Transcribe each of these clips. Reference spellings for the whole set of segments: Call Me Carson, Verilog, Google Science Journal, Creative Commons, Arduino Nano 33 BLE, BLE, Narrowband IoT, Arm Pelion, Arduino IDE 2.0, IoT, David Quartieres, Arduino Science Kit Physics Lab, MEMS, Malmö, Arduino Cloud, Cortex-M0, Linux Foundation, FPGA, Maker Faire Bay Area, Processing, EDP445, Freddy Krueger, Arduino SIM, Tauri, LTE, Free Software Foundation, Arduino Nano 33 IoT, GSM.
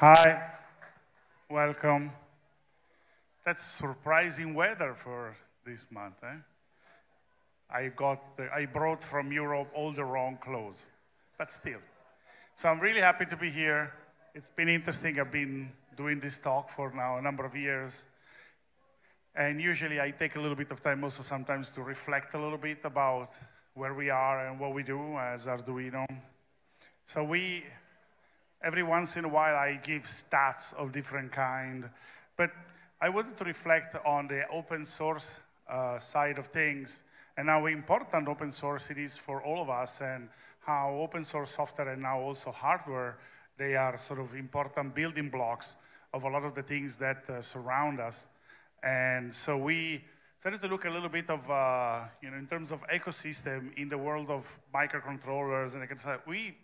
Hi, welcome. That's surprising weather for this month. Eh? I brought from Europe all the wrong clothes, but still. So I'm really happy to be here. It's been interesting. I've been doing this talk for now a number of years. And usually I take a little bit of time also sometimes to reflect a little bit about where we are and what we do as Arduino. So we, every once in a while, I give stats of different kind. But I wanted to reflect on the open source side of things and how important open source it is for all of us and how open source software and now also hardware, they are sort of important building blocks of a lot of the things that surround us. And so we started to look a little bit of, you know, in terms of ecosystem in the world of microcontrollers, and I can say we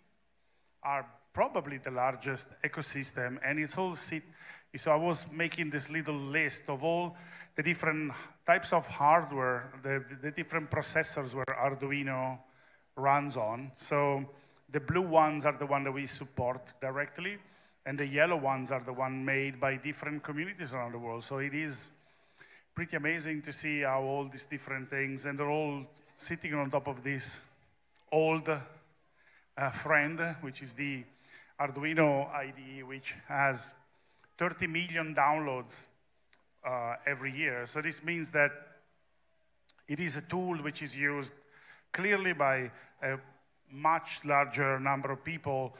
are probably the largest ecosystem, and it's all so I was making this little list of all the different types of hardware, the different processors where Arduino runs on. So the blue ones are the one that we support directly, and the yellow ones are the one made by different communities around the world. So it is pretty amazing to see how all these different things, and they're all sitting on top of this old friend, which is the Arduino IDE, which has 30 million downloads every year. So this means that it is a tool which is used clearly by a much larger number of people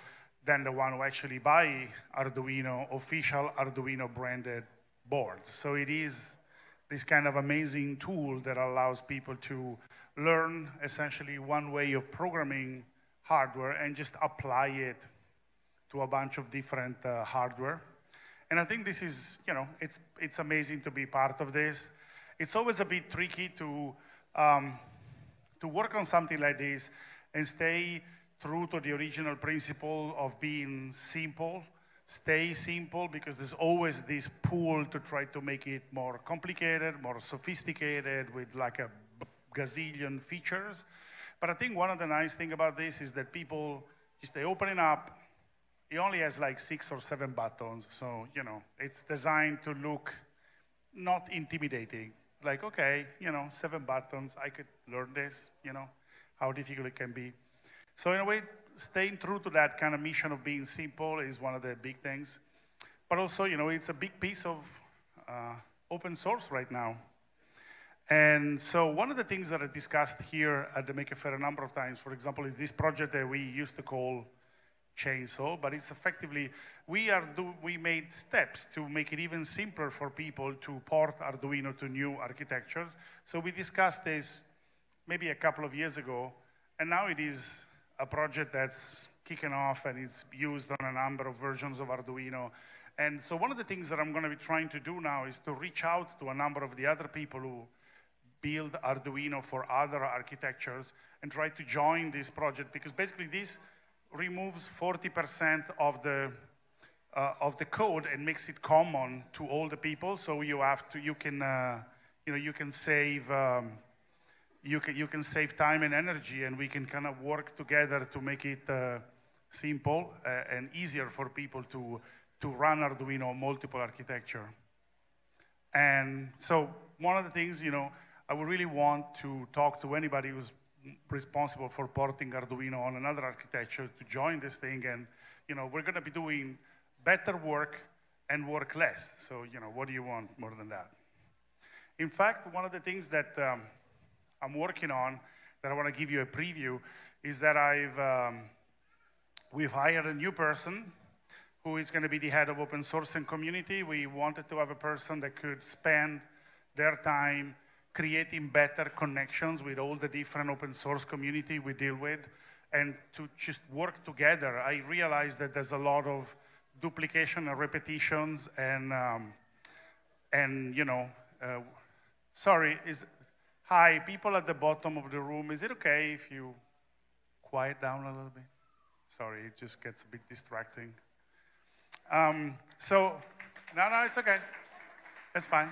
than the one who actually buy Arduino, official Arduino branded boards. So it is this kind of amazing tool that allows people to learn essentially one way of programming hardware and just apply it to a bunch of different hardware. And I think this is, you know, it's amazing to be part of this. It's always a bit tricky to work on something like this and stay true to the original principle of being simple, stay simple, because there's always this pull to try to make it more complicated, more sophisticated, with like a gazillion features. But I think one of the nice things about this is that people, just they open it up, it only has like 6 or 7 buttons. So, you know, it's designed to look not intimidating. Like, okay, you know, 7 buttons, I could learn this, you know, how difficult it can be. So in a way, staying true to that kind of mission of being simple is one of the big things. But also, you know, it's a big piece of open source right now. And so one of the things that I discussed here at the Maker Faire a number of times, for example, is this project that we used to call Chainsaw, but it's effectively, we made steps to make it even simpler for people to port Arduino to new architectures. So we discussed this maybe a couple of years ago, and now it is a project that's kicking off and it's used on a number of versions of Arduino. And so one of the things that I'm going to be trying to do now is to reach out to a number of the other people who build Arduino for other architectures and try to join this project, because basically this removes 40% of the code and makes it common to all the people. So you have to, you can save time and energy, and we can kind of work together to make it simple and easier for people to run Arduino on multiple architecture. And so one of the things, you know, I would really want to talk to anybody who's responsible for porting Arduino on another architecture to join this thing. And, you know, we're going to be doing better work and work less. So, you know, what do you want more than that? In fact, one of the things that I'm working on, that I want to give you a preview, is that we've hired a new person who is going to be the head of open source and community. We wanted to have a person that could spend their time creating better connections with all the different open source community we deal with, and to just work together. I realized that there's a lot of duplication and repetitions, and you know, sorry, is. Hi, people at the bottom of the room, is it okay if you quiet down a little bit? Sorry, it just gets a bit distracting. No, it's okay. That's fine.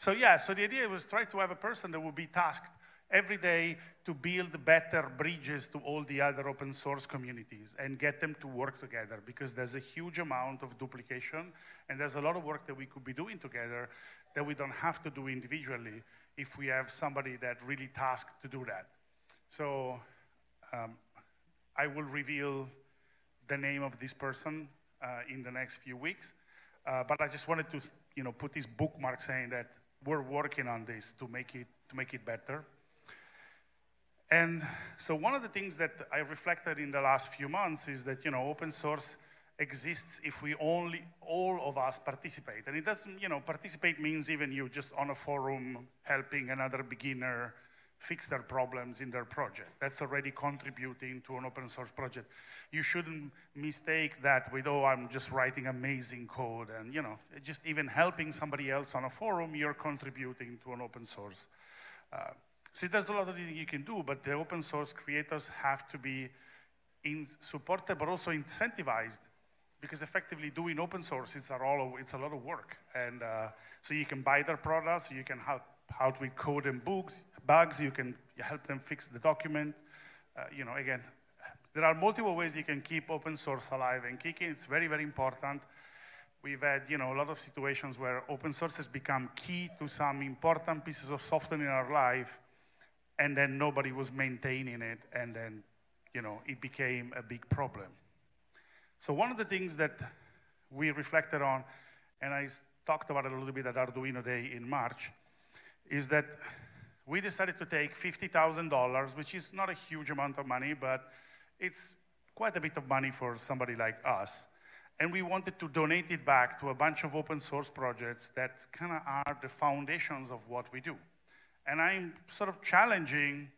So yeah, so the idea was try to have a person that would be tasked every day to build better bridges to all the other open source communities and get them to work together, because there's a huge amount of duplication and there's a lot of work that we could be doing together that we don't have to do individually if we have somebody that really tasked to do that. So I will reveal the name of this person in the next few weeks, but I just wanted to put this bookmark saying that we're working on this to make it better. And so one of the things that I reflected in the last few months is that open source exists if we all of us participate. And it doesn't, participate means even you just on a forum helping another beginner fix their problems in their project. That's already contributing to an open source project. You shouldn't mistake that with, oh, I'm just writing amazing code. And just even helping somebody else on a forum, you're contributing to an open source. So there's a lot of things you can do, but the open source creators have to be supported, but also incentivized, because effectively doing open source, it's a lot of work. And so you can buy their products, you can help out with code and bugs, you can help them fix the document. Again, there are multiple ways you can keep open source alive and kicking. It's very, very important. We've had a lot of situations where open source has become key to some important pieces of software in our life, and then nobody was maintaining it, and then it became a big problem. So one of the things that we reflected on, and I talked about it a little bit at Arduino Day in March, is that we decided to take $50,000, which is not a huge amount of money, but it's quite a bit of money for somebody like us. And we wanted to donate it back to a bunch of open source projects that kind of are the foundations of what we do. And I'm sort of challenging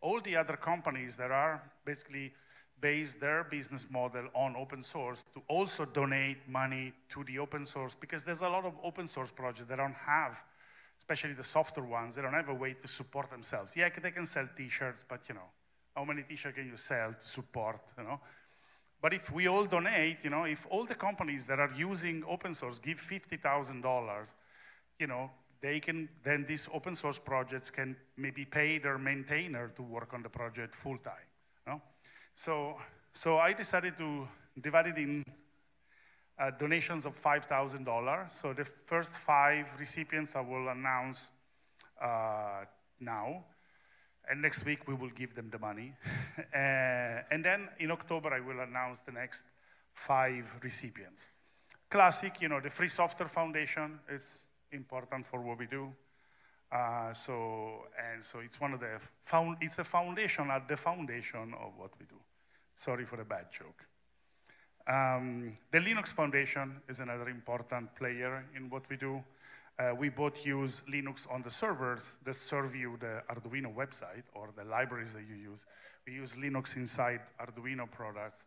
all the other companies that are basically base their business model on open source to also donate money to the open source, because there's a lot of open source projects that don't have, especially the software ones, they don't have a way to support themselves. Yeah, they can sell t-shirts, but how many t-shirts can you sell to support, But if we all donate, if all the companies that are using open source give $50,000, they can, then these open source projects can maybe pay their maintainer to work on the project full time. So I decided to divide it in donations of $5,000. So the first 5 recipients I will announce now. And next week, we will give them the money. And then in October, I will announce the next 5 recipients. Classic, the Free Software Foundation is important for what we do. So it's one of the, it's a foundation at the foundation of what we do. Sorry for the bad joke. The Linux Foundation is another important player in what we do. We both use Linux on the servers that serve you the Arduino website or the libraries that you use. We use Linux inside Arduino products.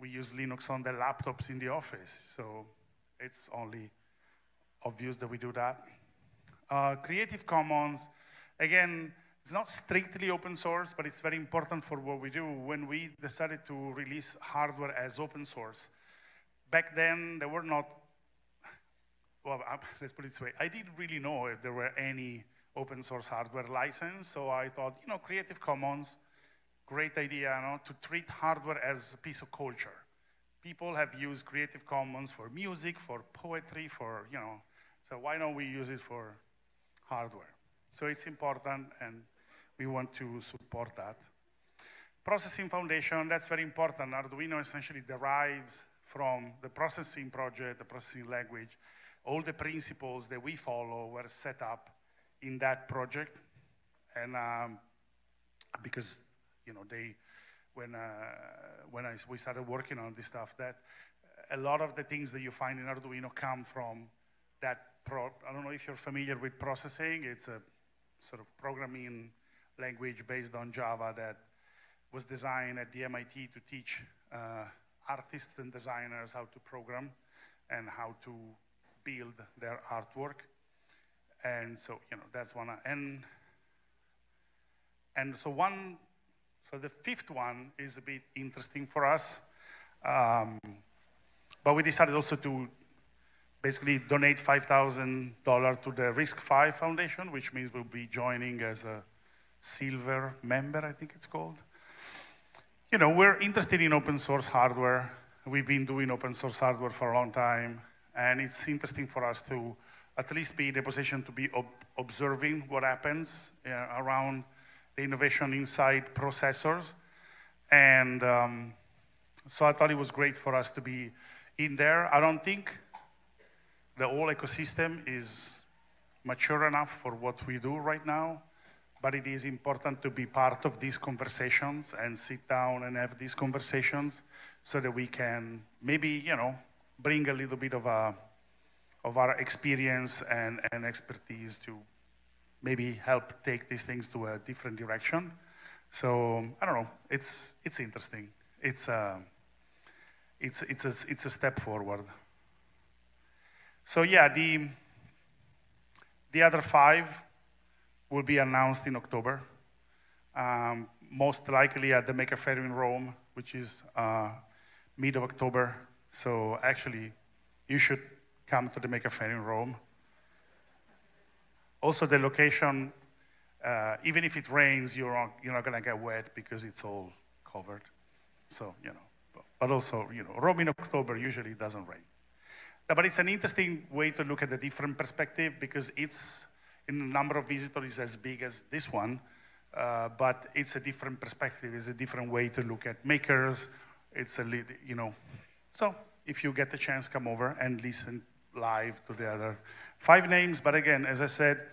We use Linux on the laptops in the office. So it's only obvious that we do that. Creative Commons, again, it's not strictly open source, but it's very important for what we do. When we decided to release hardware as open source, back then there were not, well, let's put it this way. I didn't really know if there were any open source hardware license, so I thought, Creative Commons, great idea, to treat hardware as a piece of culture. People have used Creative Commons for music, for poetry, for, so why don't we use it for hardware? So it's important, and we want to support that. Processing Foundation, that's very important. Arduino essentially derives from the Processing project, the Processing language. All the principles that we follow were set up in that project, and because they, when we started working on this stuff, that a lot of the things that you find in Arduino come from that. I don't know if you're familiar with Processing. It's a sort of programming language based on Java that was designed at the MIT to teach artists and designers how to program and how to build their artwork. And so, that's one. So the 5th one is a bit interesting for us. But we decided also to basically donate $5,000 to the RISC-V Foundation, which means we'll be joining as a silver member, I think it's called. You know, we're interested in open source hardware. We've been doing open source hardware for a long time, and it's interesting for us to at least be in a position to be observing what happens around the innovation inside processors. And so I thought it was great for us to be in there. I don't think the whole ecosystem is mature enough for what we do right now, but it is important to be part of these conversations and sit down and have these conversations so that we can maybe, you know, bring a little bit of our experience and expertise to maybe help take these things to a different direction. So I don't know. It's interesting. It's a step forward. So yeah, the other five will be announced in October, most likely at the Maker Fair in Rome, which is mid of October. So actually, you should come to the Maker Fair in Rome. Also, the location, even if it rains, you're not going to get wet because it's all covered. So, you know, but also, you know, Rome in October usually doesn't rain. But it's an interesting way to look at a different perspective because it's, in the number of visitors, as big as this one, but it's a different perspective. It's a different way to look at makers. It's a, you know, so if you get the chance, come over and listen live to the other five names. But again, as I said,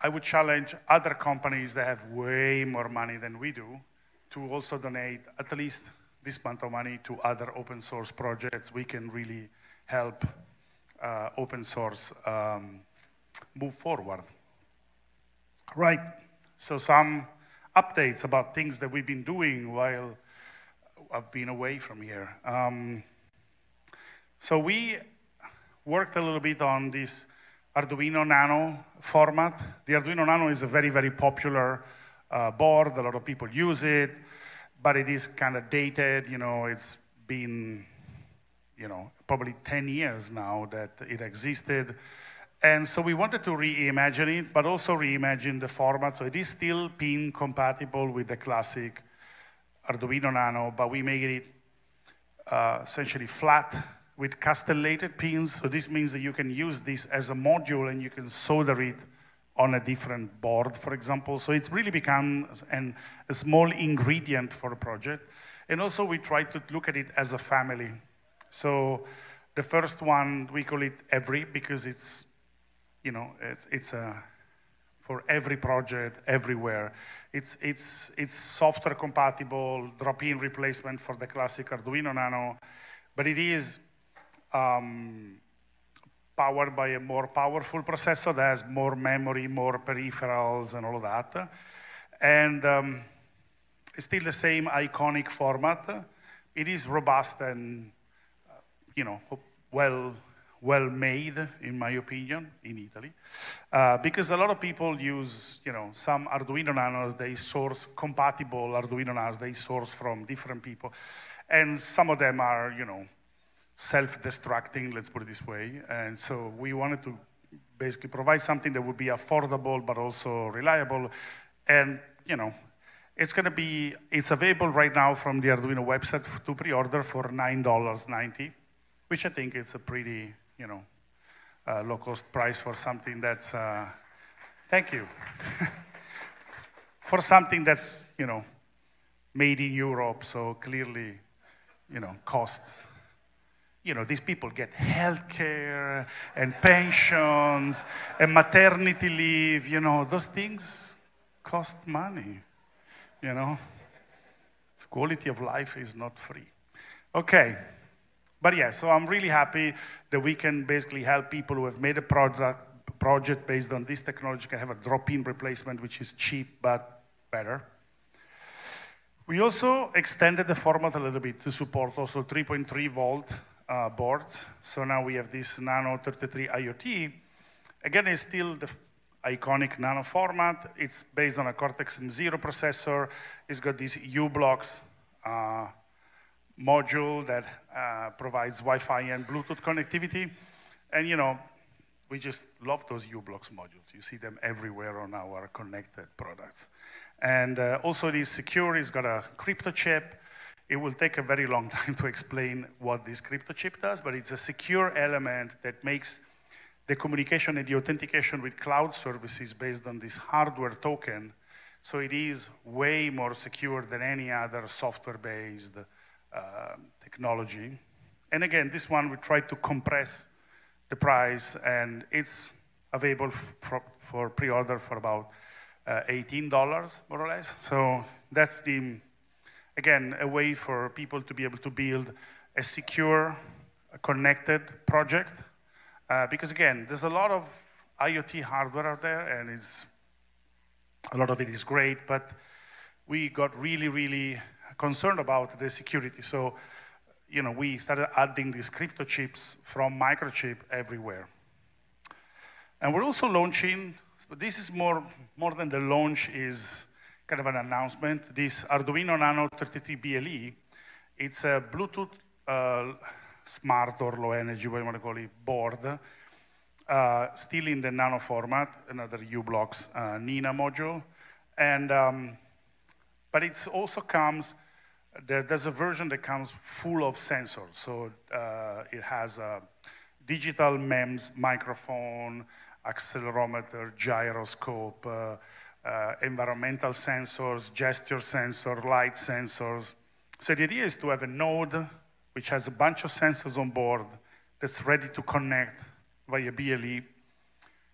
I would challenge other companies that have way more money than we do to also donate at least this amount of money to other open source projects. We can really help open source move forward. Right, so some updates about things that we've been doing while I've been away from here. So we worked a little bit on this Arduino Nano format. The Arduino Nano is a very, very popular board. A lot of people use it, but it is kind of dated. You know, it's been, you know, probably 10 years now that it existed. And so we wanted to reimagine it, but also reimagine the format. So it is still pin compatible with the classic Arduino Nano, but we made it essentially flat with castellated pins. So this means that you can use this as a module and you can solder it on a different board, for example. So it's really become a small ingredient for a project. And also we try to look at it as a family. So the first one, we call it Every, because it's, you know, it's for every project, everywhere. It's software compatible, drop-in replacement for the classic Arduino Nano, but it is powered by a more powerful processor that has more memory, more peripherals, and all of that. And it's still the same iconic format. It is robust and, you know, well made, in my opinion, in Italy. Because a lot of people use, you know, some Arduino Nanos, they source compatible Arduino Nanos, they source from different people. And some of them are, you know, self-destructing, let's put it this way. And so we wanted to basically provide something that would be affordable, but also reliable. And, you know, it's going to be, it's available right now from the Arduino website to pre-order for $9.90. which I think is a pretty, you know, low-cost price for something that's, thank you, for something that's, you know, made in Europe, so clearly, you know, costs. You know, these people get healthcare and pensions and maternity leave, you know, those things cost money, you know. It's quality of life is not free. Okay. But yeah, so I'm really happy that we can basically help people who have made a project based on this technology can have a drop-in replacement, which is cheap, but better. We also extended the format a little bit to support also 3.3 volt boards. So now we have this Nano 33 IoT. Again, it's still the iconic Nano format. It's based on a Cortex-M0 processor. It's got these u-blox module that provides Wi-Fi and Bluetooth connectivity. And, you know, We just love those u-blox modules. You see them everywhere on our connected products. And also it is secure, it's got a crypto chip. It will take a very long time to explain what this crypto chip does, but it's a secure element that makes the communication and the authentication with cloud services based on this hardware token. So it is way more secure than any other software-based technology. And again, this one we tried to compress the price, and it's available for pre-order for about $18, more or less. So that's, again, a way for people to be able to build a secure, connected project. Because again, there's a lot of IoT hardware out there, and a lot of it is great, but we got really, really concerned about the security. So, you know, we started adding these crypto chips from Microchip everywhere. And we're also launching, but this is more than the launch, is kind of an announcement. This Arduino Nano 33 BLE, it's a Bluetooth smart or low energy, what you want to call it, board, still in the nano format, another u-blox Nina module. And, but it also comes, there's a version that comes full of sensors. So it has a digital MEMS, microphone, accelerometer, gyroscope, environmental sensors, gesture sensor, light sensors. So the idea is to have a node which has a bunch of sensors on board that's ready to connect via BLE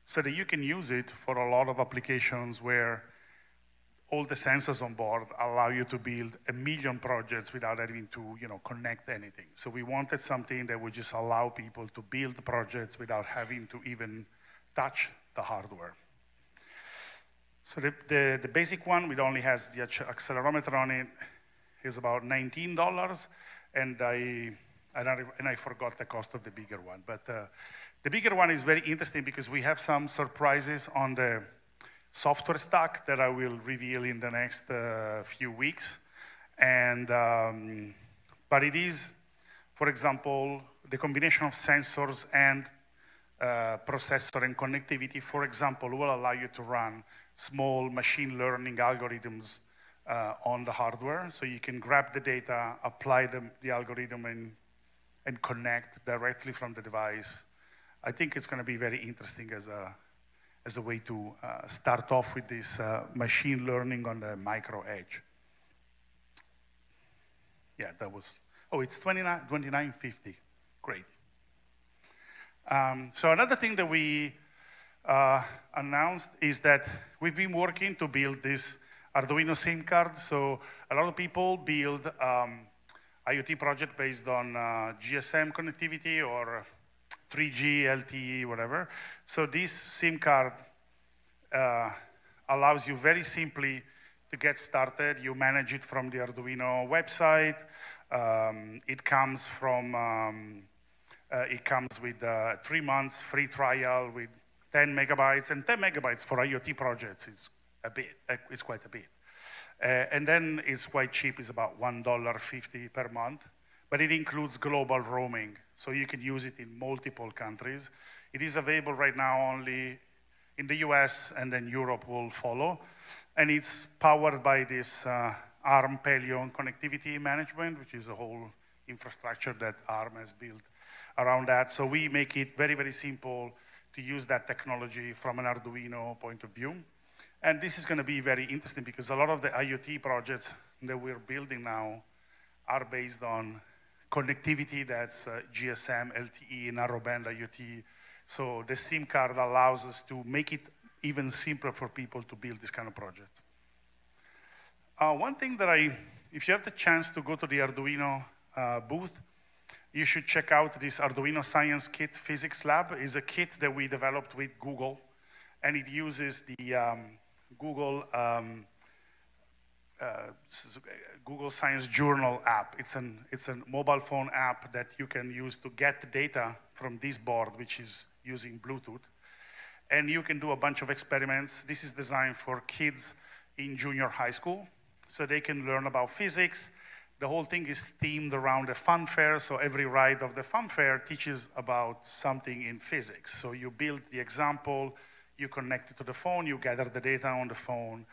so that you can use it for a lot of applications where all the sensors on board allow you to build a million projects without having to, you know, connect anything. So we wanted something that would just allow people to build projects without having to even touch the hardware. So the basic one, which only has the accelerometer on it, is about $19, and I forgot the cost of the bigger one. But the bigger one is very interesting because we have some surprises on the software stack that I will reveal in the next few weeks. And, but it is, for example, the combination of sensors and processor and connectivity, for example, will allow you to run small machine learning algorithms on the hardware. So you can grab the data, apply the algorithm, and connect directly from the device. I think it's going to be very interesting as a way to start off with this machine learning on the micro edge. Yeah, that was, oh, it's $29.50, great. So another thing that we announced is that we've been working to build this Arduino SIM card. So a lot of people build IoT project based on GSM connectivity or 3G, LTE, whatever. So this SIM card allows you very simply to get started. You manage it from the Arduino website. It comes from, it comes with 3 months free trial with 10 megabytes, and 10 megabytes for IoT projects is a bit, it's quite a bit. And then it's quite cheap, it's about $1.50 per month, but it includes global roaming. So you can use it in multiple countries. It is available right now only in the US, and then Europe will follow. And it's powered by this Arm Pelion connectivity management, which is a whole infrastructure that Arm has built around that. So we make it very, very simple to use that technology from an Arduino point of view. And this is going to be very interesting because a lot of the IoT projects that we're building now are based on connectivity, that's GSM, LTE, Narrowband IoT. So the SIM card allows us to make it even simpler for people to build this kind of projects. One thing that if you have the chance to go to the Arduino booth, you should check out this Arduino Science Kit Physics Lab. It's a kit that we developed with Google, and it uses the Google Google Science Journal app. It's a mobile phone app that you can use to get data from this board, which is using Bluetooth. And you can do a bunch of experiments. This is designed for kids in junior high school, so they can learn about physics. The whole thing is themed around a fun fair, so every ride of the fun fair teaches about something in physics. So you build the example, you connect it to the phone, you gather the data on the phone.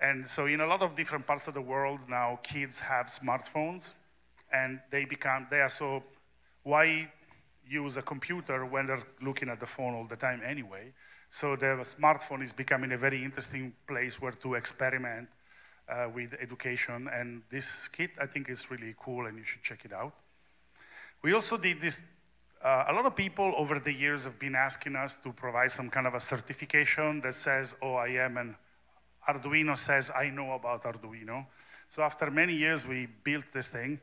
And so in a lot of different parts of the world now, kids have smartphones, and so why use a computer when they're looking at the phone all the time anyway? So the smartphone is becoming a very interesting place where to experiment with education, and this kit I think is really cool and you should check it out. We also did this, a lot of people over the years have been asking us to provide some kind of a certification that says, oh, I am an Arduino says I know about Arduino. So after many years we built this thing.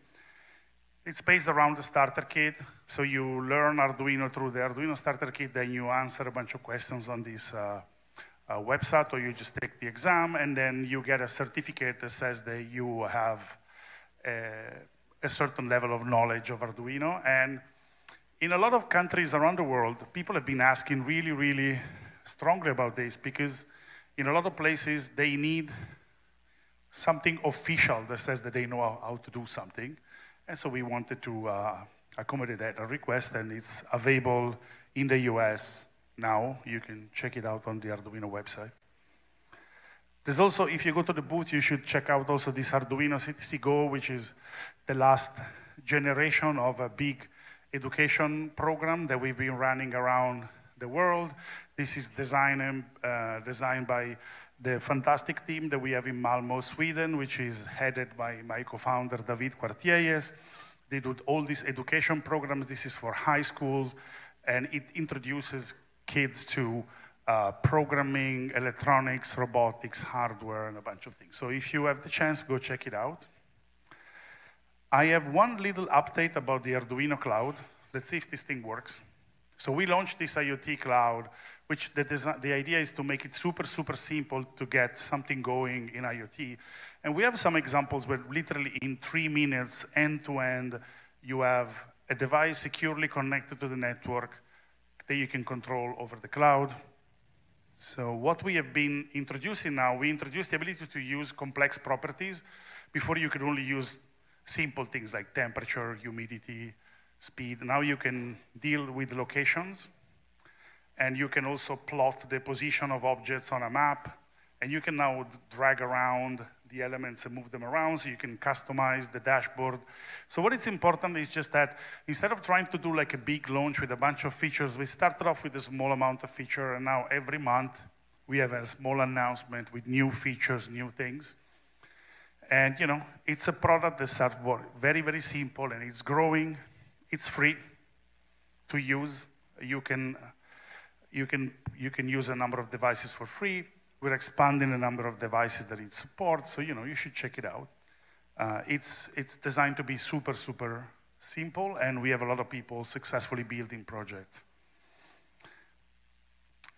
It's based around the starter kit, so you learn Arduino through the Arduino starter kit, then you answer a bunch of questions on this website, or you just take the exam, and then you get a certificate that says that you have a certain level of knowledge of Arduino. And in a lot of countries around the world, people have been asking really, really strongly about this, because in a lot of places they need something official that says that they know how to do something. And so we wanted to accommodate that request, and it's available in the US now. You can check it out on the Arduino website. There's also, if you go to the booth, you should check out also this Arduino CTC Go, which is the last generation of a big education program that we've been running around the world. This is designed by the fantastic team that we have in Malmö, Sweden, which is headed by my co-founder, David Quartieres. They do all these education programs. This is for high schools, and it introduces kids to programming, electronics, robotics, hardware, and a bunch of things. So if you have the chance, go check it out. I have one little update about the Arduino Cloud. Let's see if this thing works. So we launched this IoT cloud, which the idea is to make it super, super simple to get something going in IoT. And we have some examples where literally in 3 minutes, end-to-end, you have a device securely connected to the network that you can control over the cloud. So what we have been introducing now, we introduced the ability to use complex properties. Before, you could only use simple things like temperature, humidity, speed. Now you can deal with locations, and you can also plot the position of objects on a map, and you can now drag around the elements and move them around, so you can customize the dashboard. So what is important is just that instead of trying to do like a big launch with a bunch of features, we started off with a small amount of feature, and now every month we have a small announcement with new features, new things. And you know, it's a product that starts very, very simple, and it's growing. It's free to use. You can use a number of devices for free. We're expanding the number of devices that it supports, so you know, you should check it out. It's designed to be super, super simple, and we have a lot of people successfully building projects.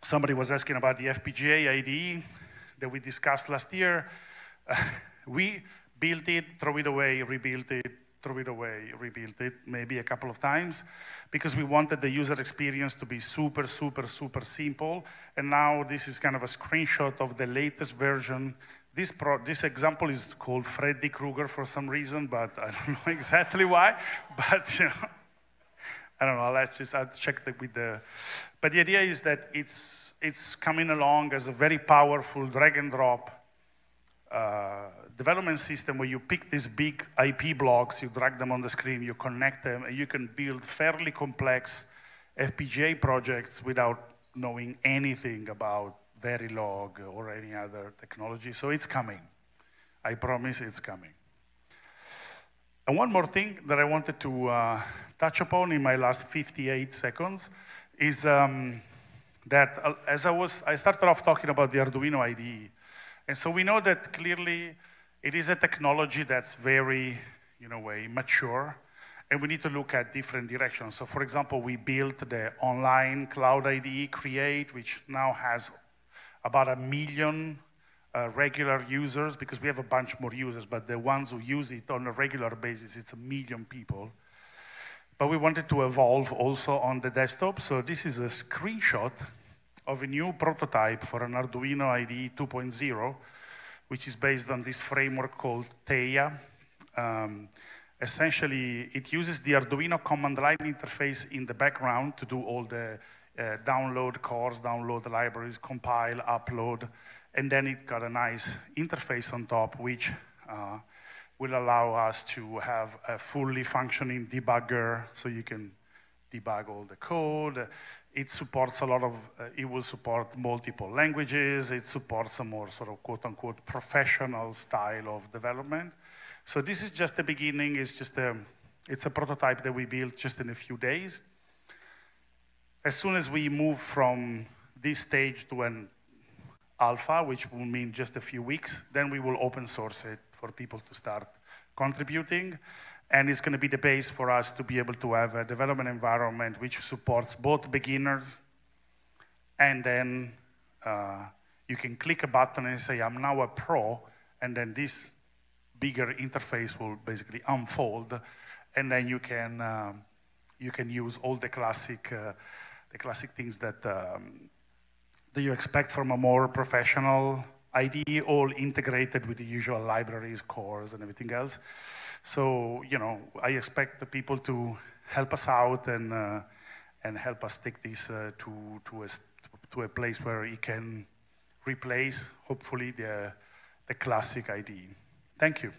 Somebody was asking about the FPGA IDE that we discussed last year. We built it, throw it away, rebuilt it, threw it away, rebuilt it, maybe a couple of times, because we wanted the user experience to be super, super, super simple. And now this is kind of a screenshot of the latest version. This example is called Freddy Krueger for some reason, but I don't know exactly why. But you know, I don't know, I'll check that with the... But the idea is that it's coming along as a very powerful drag and drop development system where you pick these big IP blocks, you drag them on the screen, you connect them, and you can build fairly complex FPGA projects without knowing anything about Verilog or any other technology. So it's coming. I promise it's coming. And one more thing that I wanted to touch upon in my last 58 seconds is that I started off talking about the Arduino IDE. And so we know that clearly, it is a technology that's very, in a way, mature, and we need to look at different directions. So for example, we built the online Cloud IDE Create, which now has about 1 million regular users, because we have a bunch more users, but the ones who use it on a regular basis, it's 1 million people. But we wanted to evolve also on the desktop. So this is a screenshot of a new prototype for an Arduino IDE 2.0, which is based on this framework called TEIA. Essentially, it uses the Arduino command line interface in the background to do all the download cores, download libraries, compile, upload, and then it got a nice interface on top, which will allow us to have a fully functioning debugger, so you can debug all the code. It supports a lot of, it will support multiple languages. It supports a more sort of quote unquote professional style of development. So this is just the beginning. It's just a, it's a prototype that we built just in a few days. As soon as we move from this stage to an alpha, which will mean just a few weeks, then we will open source it for people to start contributing. And it's going to be the base for us to be able to have a development environment which supports both beginners, and then you can click a button and say, I'm now a pro, and then this bigger interface will basically unfold, and then you can use all the classic things that, that you expect from a more professional IDE, all integrated with the usual libraries, cores, and everything else. So, you know, I expect the people to help us out and help us take this to a place where it can replace, hopefully, the classic IDE. Thank you.